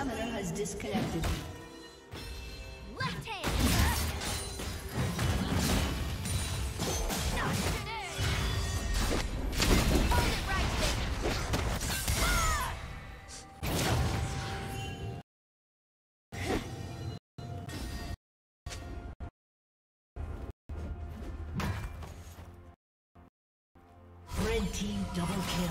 summoner has disconnected. Red team double kill.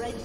Red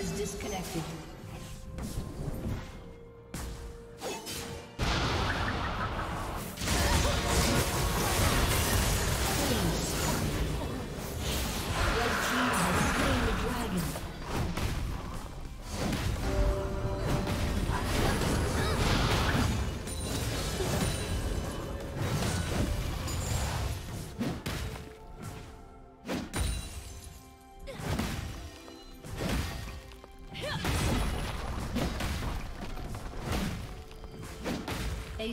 Is disconnected. A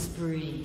Spree.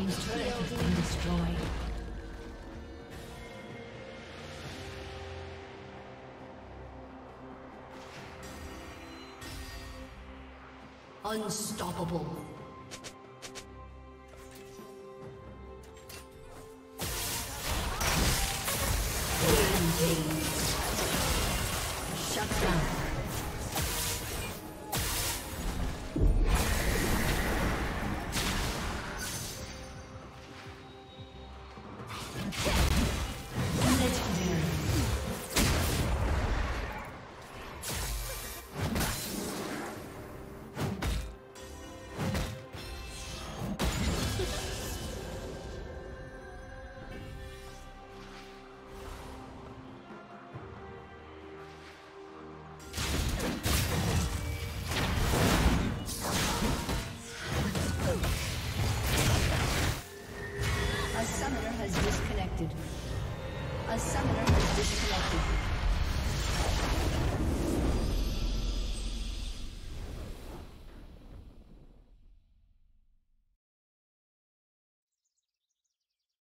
team's turret has been destroyed. Unstoppable. A summoner has disconnected.